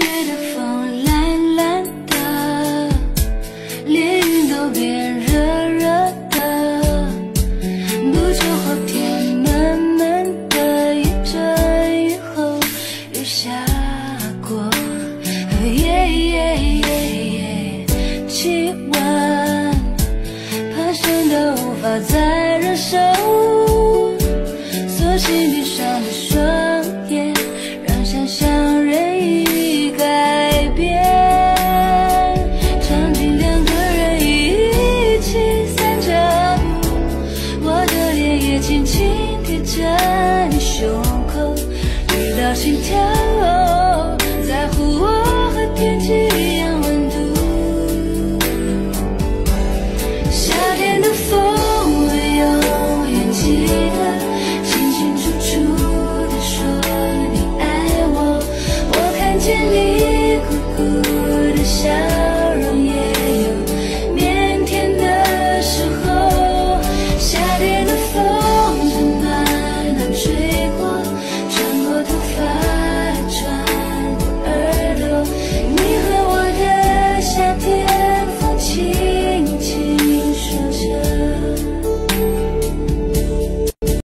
夜的风懒懒的，连云都变热热的，不久后天闷闷的，一阵雨后雨下过，气温攀升的无法再忍受，锁起闭上的双眼，让想象任意。 轻轻贴着你胸口，直到心跳，在乎我和天气一样温度。夏天的风我永远记得，清清楚楚地说你爱我，我看见你酷酷的笑。